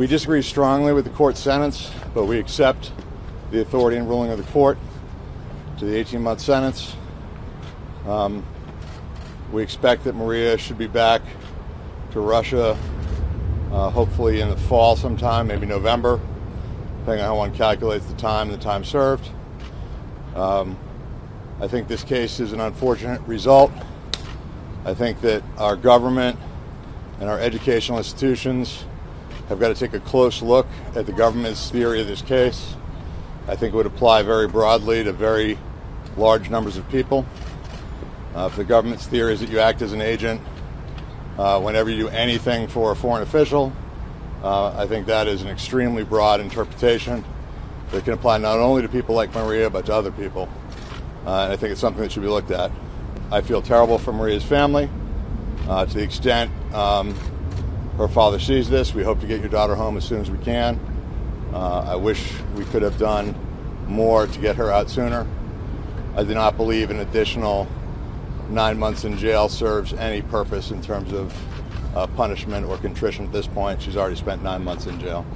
We disagree strongly with the court's sentence, but we accept the authority and ruling of the court to the 18-month sentence. We expect that Maria should be back to Russia hopefully in the fall sometime, maybe November, depending on how one calculates the time and the time served. I think this case is an unfortunate result. I think that our government and our educational institutions have got to take a close look at the government's theory of this case. I think it would apply very broadly to very large numbers of people. If the government's theory is that you act as an agent whenever you do anything for a foreign official, I think that is an extremely broad interpretation that can apply not only to people like Maria, but to other people. And I think it's something that should be looked at. I feel terrible for Maria's family. To the extent her father sees this, we hope to get your daughter home as soon as we can. I wish we could have done more to get her out sooner. I do not believe an additional 9 months in jail serves any purpose in terms of punishment or contrition at this point. She's already spent 9 months in jail.